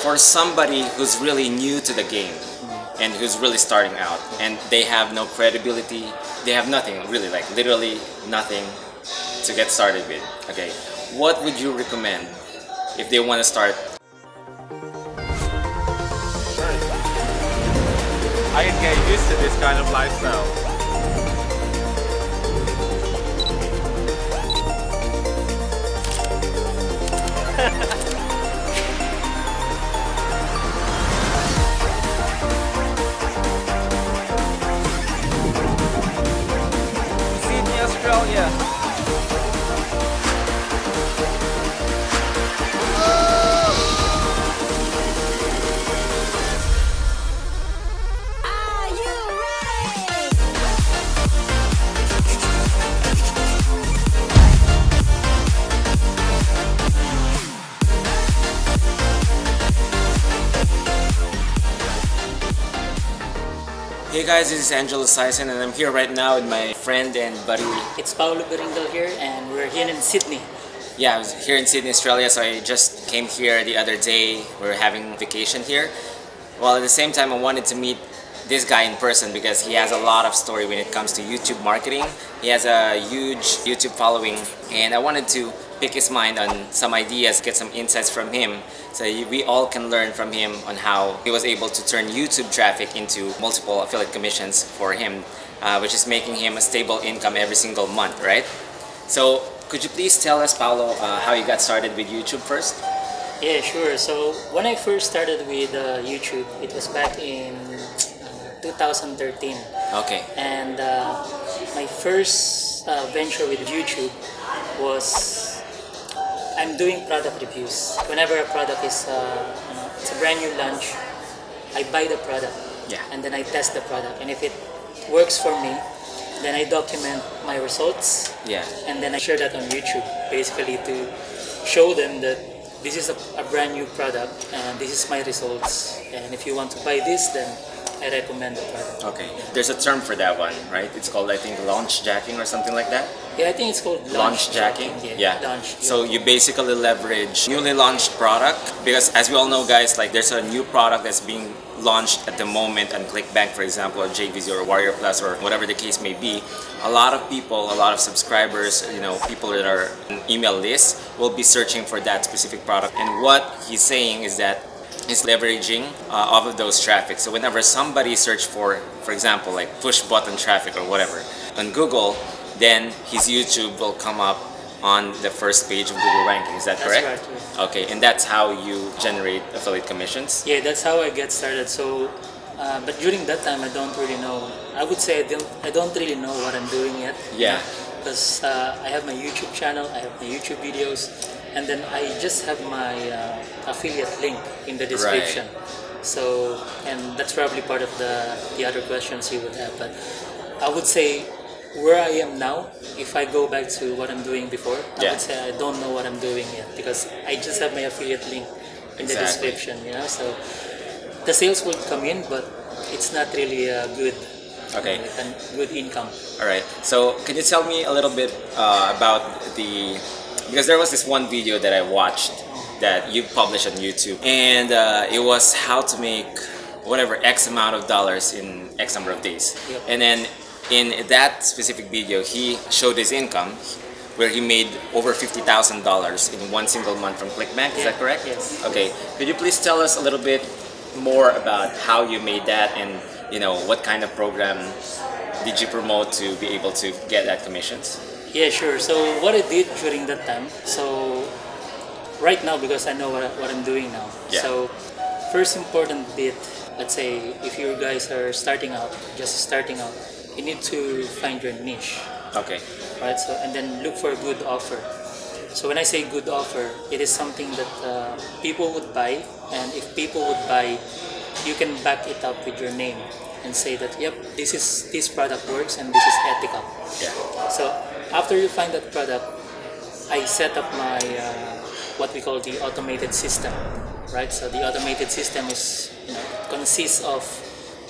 for somebody who's really new to the game and who's really starting out and they have no credibility, they have nothing really, like literally nothing to get started with. Okay, what would you recommend if they want to start? I can get used to this kind of lifestyle. Sydney, Australia. Hey guys, this is Angelo Sayson and I'm here right now with my friend and buddy. It's Paolo Beringuel here and we're here in Sydney. Yeah, I was here in Sydney, Australia, so I just came here the other day. We were having vacation here. Well, at the same time, I wanted to meet this guy in person because he has a lot of story when it comes to YouTube marketing. He has a huge YouTube following and I wanted to pick his mind on some ideas, get some insights from him so we all can learn from him on how he was able to turn YouTube traffic into multiple affiliate commissions for him, which is making him a stable income every single month, right? So could you please tell us, Paolo, how you got started with YouTube first? Yeah, sure. So when I first started with YouTube, it was back in 2013. Okay. And my first venture with YouTube was I'm doing product reviews. Whenever a product is it's a brand new launch, I buy the product, yeah, and then I test the product. And if it works for me, then I document my results, yeah, and then I share that on YouTube, basically to show them that this is a brand new product and this is my results. And if you want to buy this, then I recommend the product. Okay, yeah. There's a term for that one, right? It's called, I think, launch jacking or something like that. Yeah, I think it's called launch jacking. Yeah. Launch, yeah. So you basically leverage newly launched product because, as we all know, guys, like there's a new product that's being launched at the moment on Clickbank, for example, or JVZoo or Warrior Plus or whatever the case may be. A lot of people, a lot of subscribers, you know, people that are on email lists will be searching for that specific product. And what he's saying is that he's leveraging off of those traffic. So whenever somebody search for example, like push button traffic or whatever on Google, then his YouTube will come up on the first page of Google ranking. Is that correct? That's correct. Yeah. Okay, and that's how you generate affiliate commissions? Yeah, that's how I get started. So, but during that time, I don't really know. I would say I don't really know what I'm doing yet. Yeah. Because I have my YouTube channel, I have my YouTube videos, and then I just have my affiliate link in the description. Right. So, and that's probably part of the other questions you would have. But I would say, where I am now, if I go back to what I'm doing before, I would say I don't know what I'm doing yet because I just have my affiliate link in the description, you know. So the sales will come in, but it's not really a good, good income. All right. So can you tell me a little bit about because there was this one video that I watched that you published on YouTube, and it was how to make whatever X amount of dollars in X number of days, yep. And then in that specific video, he showed his income where he made over $50,000 in one single month from Clickbank, is that correct? Yes. Okay, could you please tell us a little bit more about how you made that and, you know, what kind of program did you promote to be able to get that commissions? Yeah, sure. So what I did during that time, so right now because I know what I'm doing now, so first important bit, let's say if you guys are starting out, you need to find your niche. Okay. Right. So and then look for a good offer. So when I say good offer, it is something that people would buy, and if people would buy, you can back it up with your name and say that yep, this product works and this is ethical. Yeah. So after you find that product, I set up my what we call the automated system. Right. So the automated system is consists of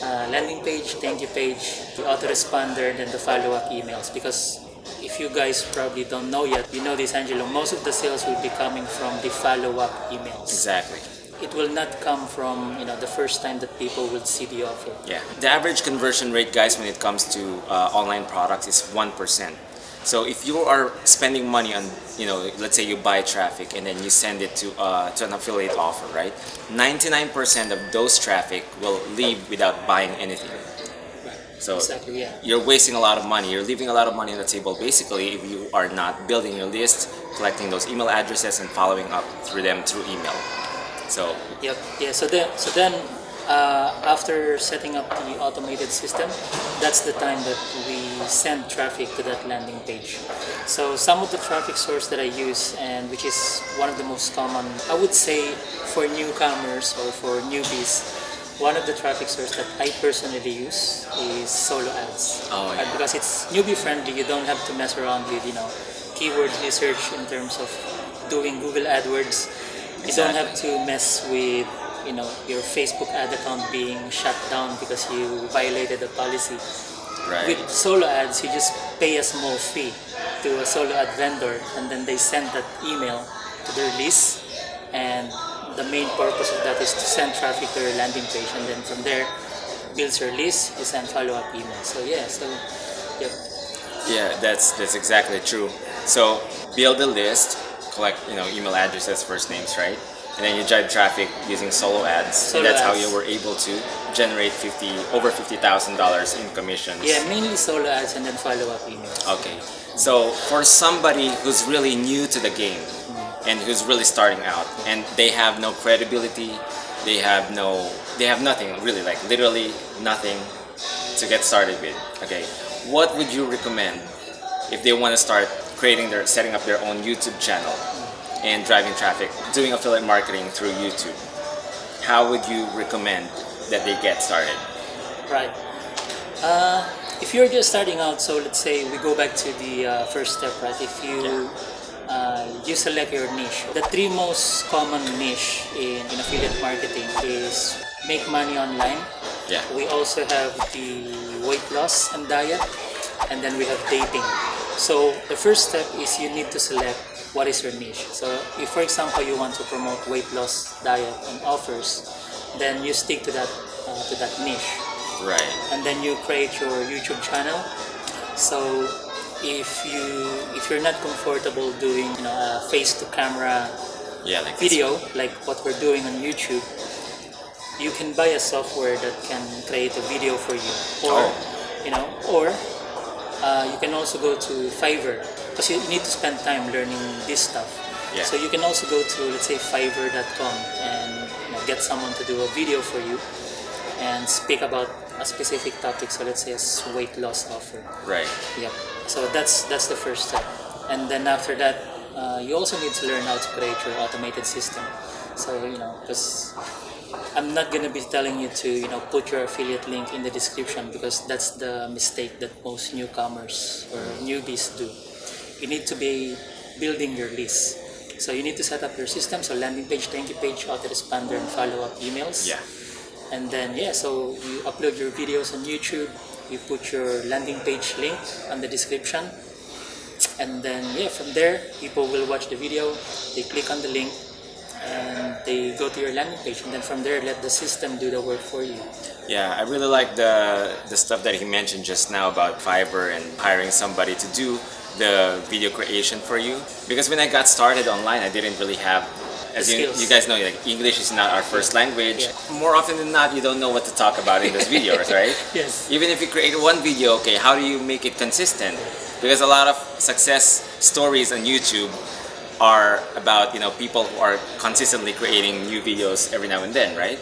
landing page, thank you page, the autoresponder, and the follow-up emails. Because if you guys probably don't know yet, you know this, Angelo, most of the sales will be coming from the follow-up emails. Exactly. it will not come from, you know, the first time that people will see the offer. Yeah, the average conversion rate, guys, when it comes to online products is 1%. So if you are spending money on, you know, let's say you buy traffic and then you send it to an affiliate offer, right? 99% of those traffic will leave without buying anything. So exactly, yeah. You're wasting a lot of money. You're leaving a lot of money on the table, basically, if you are not building your list, collecting those email addresses, and following up through them through email. So yep, yeah. So then, after setting up the automated system, that's the time that we send traffic to that landing page. So some of the traffic source that I use, and which is one of the most common, I would say, for newcomers or for newbies. One of the traffic sources that I personally use is solo ads. Oh, yeah. Because it's newbie friendly, you don't have to mess around with, you know, keyword research in terms of doing Google AdWords. Exactly. You don't have to mess with, you know, your Facebook ad account being shut down because you violated a policy. Right. With solo ads, you just pay a small fee to a solo ad vendor, and then they send that email to their list, and the main purpose of that is to send traffic to your landing page, and then from there builds your list, you send follow-up emails. So yeah, so yep. Yeah, that's exactly true. So build a list, collect, you know, email addresses, first names, right? And then you drive traffic using solo ads. How you were able to generate over $50,000 in commissions. Yeah, mainly solo ads and then follow-up emails. Okay. So for somebody who's really new to the game, and who's really starting out, and they have no credibility, they have nothing really, like literally nothing to get started with. Okay, what would you recommend if they want to start setting up their own YouTube channel and driving traffic, doing affiliate marketing through YouTube? How would you recommend that they get started? Right. If you're just starting out, so let's say we go back to the first step, right? If you you select your niche. The three most common niche in affiliate marketing is make money online. Yeah. We also have the weight loss and diet, and then we have dating. So the first step is you need to select what is your niche. So if, for example, you want to promote weight loss, diet, and offers, then you stick to that niche. Right. And then you create your YouTube channel. So if you're not comfortable doing, you know, a face to camera like video like what we're doing on YouTube, you can buy a software that can create a video for you, or you know, or you can also go to Fiverr, because you need to spend time learning this stuff. Yeah. So you can also go to, let's say, Fiverr.com and, you know, get someone to do a video for you and speak about a specific topic. So let's say it's weight loss offer. Right. Yeah. So that's the first step, and then after that, you also need to learn how to create your automated system. So, you know, because I'm not gonna be telling you to, you know, put your affiliate link in the description, because that's the mistake that most newcomers or newbies do. You need to be building your list. So you need to set up your system. So landing page, thank you page, autoresponder, and follow-up emails. Yeah. And then, yeah, so you upload your videos on YouTube, you put your landing page link on the description, and then, yeah, from there, people will watch the video, they click on the link, and they go to your landing page, and then from there, let the system do the work for you. Yeah, I really like the stuff that he mentioned just now about Fiverr and hiring somebody to do the video creation for you. Because when I got started online, I didn't really have, as you guys know, like, English is not our first language. Yeah. More often than not, you don't know what to talk about in those videos, right? Yes. Even if you create one video, okay, how do you make it consistent? Because a lot of success stories on YouTube are about, you know, people who are consistently creating new videos every now and then, right?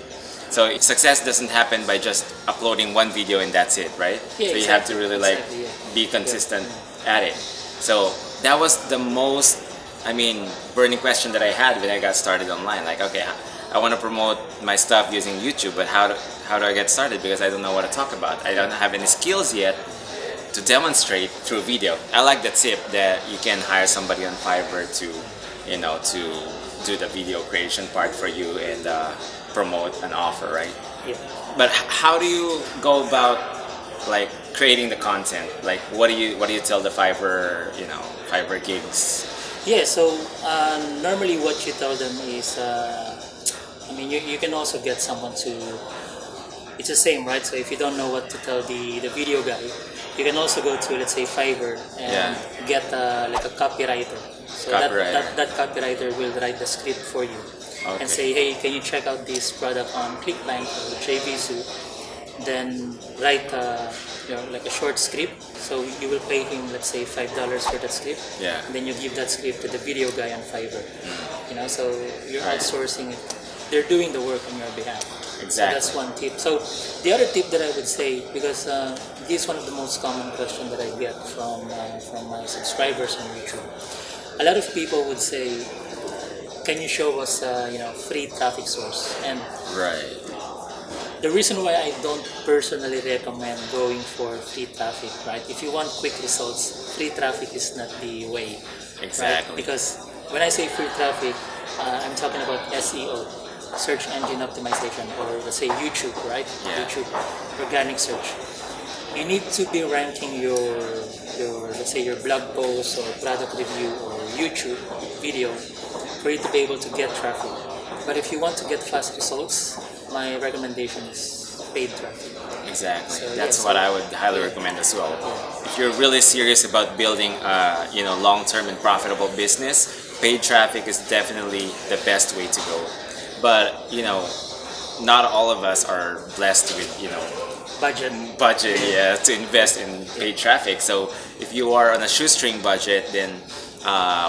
So success doesn't happen by just uploading one video and that's it, right? Yeah, so you have to really, like, be consistent at it. So that was the most, I mean, burning question that I had when I got started online. Like, okay, I want to promote my stuff using YouTube, but how do I get started? Because I don't know what to talk about. I don't have any skills yet to demonstrate through video. I like the tip that you can hire somebody on Fiverr to, you know, to do the video creation part for you and promote an offer, right? Yeah. But how do you go about, like, creating the content? Like, what do you tell the Fiverr, you know, Fiverr gigs? Yeah, so normally what you tell them is I mean, you can also get someone to, it's the same, right? So if you don't know what to tell the video guy, you can also go to, let's say, Fiverr and get like a copywriter. So that copywriter will write the script for you and say, hey, can you check out this product on Clickbank or JVZoo? Then write like a short script. So you will pay him, let's say, $5 for that script. Yeah. And then you give that script to the video guy on Fiverr. You know, so you're outsourcing it. They're doing the work on your behalf. Exactly. So that's one tip. So the other tip that I would say, because this is one of the most common questions that I get from my subscribers on YouTube. A lot of people would say, "Can you show us, free traffic source?" And the reason why I don't personally recommend going for free traffic, right? If you want quick results, free traffic is not the way. Exactly. Right? Because when I say free traffic, I'm talking about SEO. Search engine optimization, or let's say YouTube, right? Yeah. YouTube organic search. You need to be ranking your let's say your blog post or product review or YouTube video for you to be able to get traffic. But if you want to get fast results, my recommendation is paid traffic. Exactly. So, that's what I would highly recommend as well. Yeah. If you're really serious about building a long-term and profitable business, paid traffic is definitely the best way to go. But not all of us are blessed with budget to invest in paid traffic. So if you are on a shoestring budget, then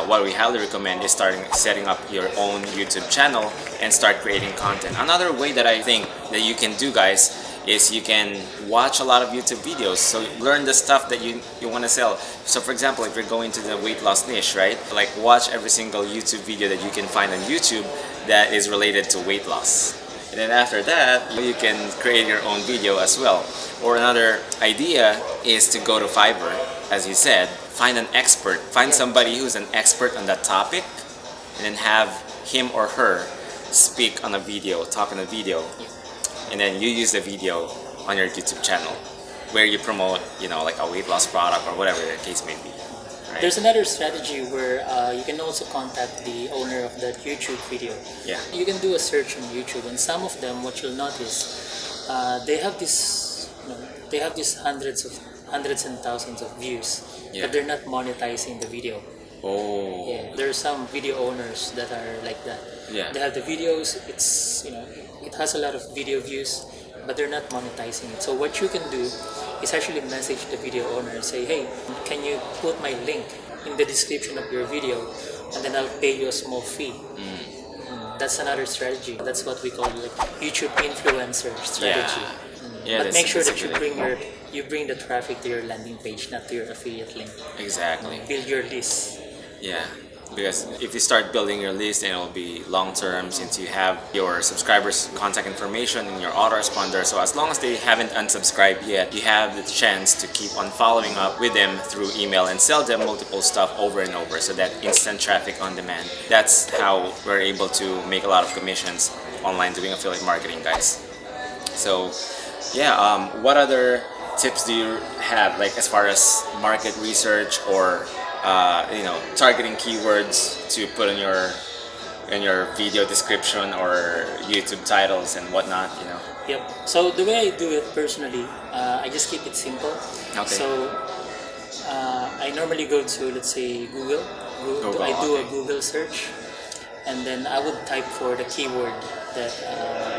what we highly recommend is setting up your own YouTube channel and start creating content. Another way that I think that you can do, guys, is you can watch a lot of YouTube videos. So learn the stuff that you want to sell. So for example, if you're going to the weight loss niche, right? Like watch every single YouTube video that you can find on YouTube that is related to weight loss. And then after that, you can create your own video as well. Or another idea is to go to Fiverr, as you said, find an expert. Find somebody who's an expert on that topic and then have him or her speak on a video, talk on a video. And then you use the video on your YouTube channel where you promote, like a weight loss product or whatever the case may be. Right? There's another strategy where you can also contact the owner of that YouTube video. Yeah. You can do a search on YouTube, and some of them, what you'll notice, they have this, they have these hundreds and thousands of views, but they're not monetizing the video. Oh. Yeah. There are some video owners that are like that. Yeah. They have the videos. It's it has a lot of video views, but they're not monetizing it. So what you can do is actually message the video owner and say, hey, can you put my link in the description of your video, and then I'll pay you a small fee. That's another strategy. That's what we call like YouTube influencer strategy. But make sure that you bring the traffic to your landing page, not to your affiliate link. Exactly. Build your list. Yeah. Because if you start building your list, then it'll be long term, since you have your subscribers' contact information in your autoresponder. So as long as they haven't unsubscribed yet, you have the chance to keep on following up with them through email and sell them multiple stuff over and over. So that instant traffic on demand. That's how we're able to make a lot of commissions online doing affiliate marketing, guys. So yeah, what other tips do you have, like as far as market research or targeting keywords to put in your video description or YouTube titles and whatnot, Yep. So the way I do it personally, I just keep it simple. Okay. So I normally go to, let's say, Google. I do a Google search, and then I would type for the keyword that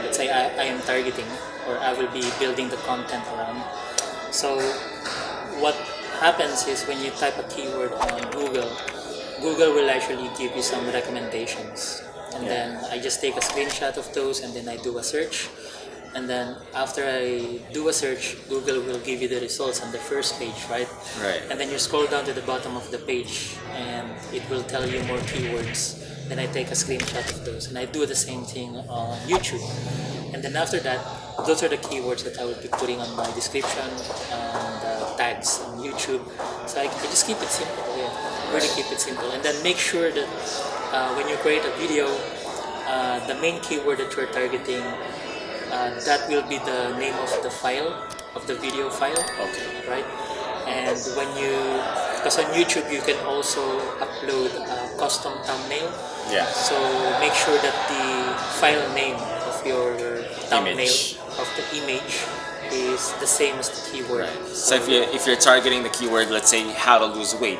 let's say I am targeting, or I will be building the content around. So what happens is when you type a keyword on Google, Google will actually give you some recommendations, and then I just take a screenshot of those, and then I do a search, and then after I do a search, Google will give you the results on the first page, right? And then you scroll down to the bottom of the page, and it will tell you more keywords. Then I take a screenshot of those, and I do the same thing on YouTube, and then after that, those are the keywords that I will be putting on my description and tags on YouTube. So I just keep it simple, really keep it simple. And then make sure that when you create a video, the main keyword that you're targeting, that will be the name of the video file, okay? Right? And when you because on YouTube you can also upload a custom thumbnail. Yeah. So make sure that the file name of your thumbnail of the image is the same as the keyword. Right. So if you're targeting the keyword, let's say how to lose weight,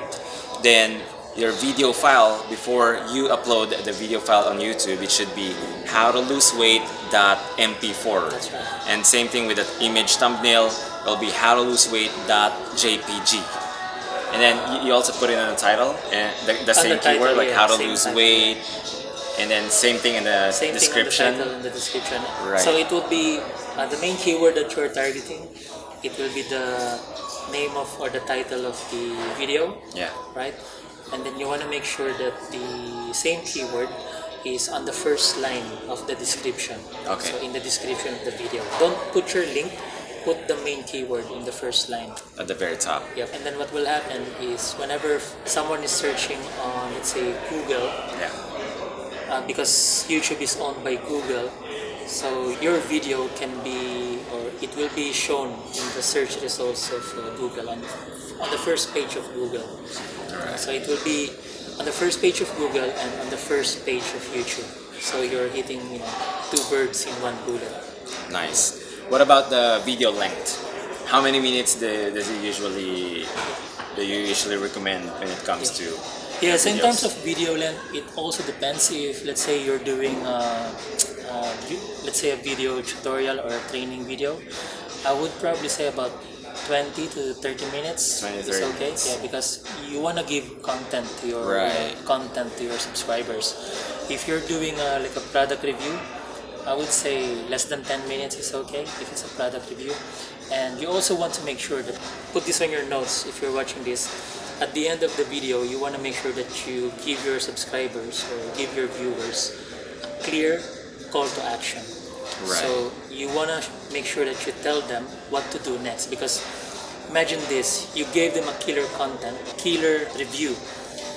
then your video file, before you upload the video file on YouTube, it should be how to lose weight.mp4. That's right. And same thing with the image thumbnail, it'll be how to lose weight.jpg. And then you also put it in the title, and the same keyword, like how to lose weight, and then same thing in the description. Right. So it will be the main keyword that you're targeting. It will be the name of or the title of the video. Yeah. Right. And then you want to make sure that the same keyword is on the first line of the description. Okay. So in the description of the video, don't put your link. Put the main keyword in the first line. At the very top. Yep. And then what will happen is whenever someone is searching on, let's say, Google, yeah. Because YouTube is owned by Google, so your video can be, or it will be shown in the search results of Google, on the first page of Google. All right. So it will be on the first page of Google and on the first page of YouTube. So you're hitting, you know, two birds in one bullet. Nice. What about the video length? How many minutes do you usually recommend when it comes to? Yeah, so in terms of video length, it also depends if, let's say, you're doing let's say a video tutorial or a training video. I would probably say about 20 to 30 minutes is okay. Yeah, because you want to give content to your subscribers. If you're doing like a product review, I would say less than 10 minutes is okay if it's a product review. And you also want to make sure that, put this on your notes if you're watching this, at the end of the video you want to make sure that you give your subscribers or give your viewers a clear call to action. Right. So you want to make sure that you tell them what to do next, because imagine this, you gave them a killer content, killer review,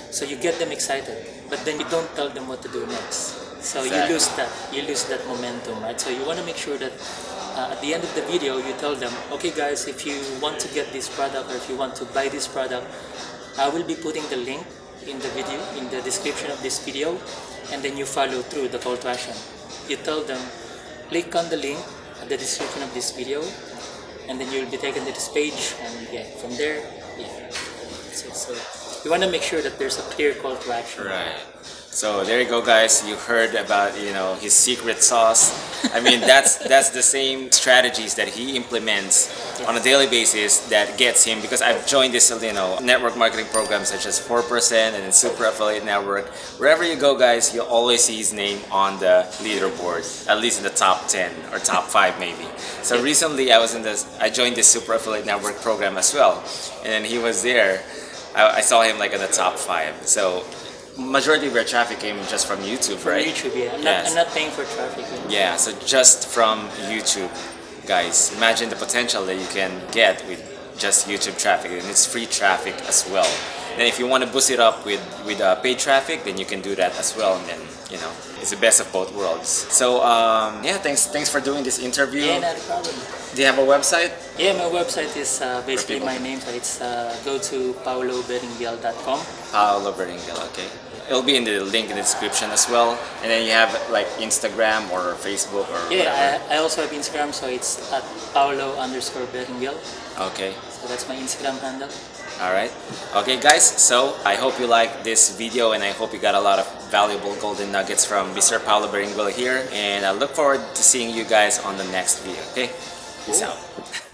so you get them excited, but then you don't tell them what to do next. So exactly. you lose that momentum, right? So you want to make sure that at the end of the video you tell them, okay guys, if you want to get this product or if you want to buy this product, I will be putting the link in the video, in the description of this video, and then you follow through the call to action. You tell them, click on the link at the description of this video, and then you'll be taken to this page, and yeah, from there, yeah. So you want to make sure that there's a clear call to action. Right. So there you go, guys. You heard about, you know, his secret sauce. I mean, that's the same strategies that he implements on a daily basis that gets him, because I've joined this, you know, network marketing program such as 4% and Super Affiliate Network. Wherever you go, guys, you'll always see his name on the leaderboard, at least in the top 10 or top 5 maybe. So recently I joined this Super Affiliate Network program as well, and then he was there. I saw him like in the top 5. So majority of your traffic came just from YouTube, right? From YouTube, yeah. I'm not paying for traffic. Anymore. Yeah, so just from YouTube, guys. Imagine the potential that you can get with just YouTube traffic, and it's free traffic as well. Then if you want to boost it up with paid traffic, then you can do that as well, and then, you know, it's the best of both worlds. So yeah, thanks for doing this interview. Yeah, not a problem. Do you have a website? Yeah, my website is basically my name, so it's go to paoloberinguel.com. Paolo Beringuel, okay. It'll be in the link in the description as well. And then you have like Instagram or Facebook or whatever. I also have Instagram, so it's at paolo_beringuel. Okay. So that's my Instagram handle. Alright, okay guys, so I hope you liked this video, and I hope you got a lot of valuable golden nuggets from Mr. Paolo Beringuel here, and I look forward to seeing you guys on the next video, okay? Peace out.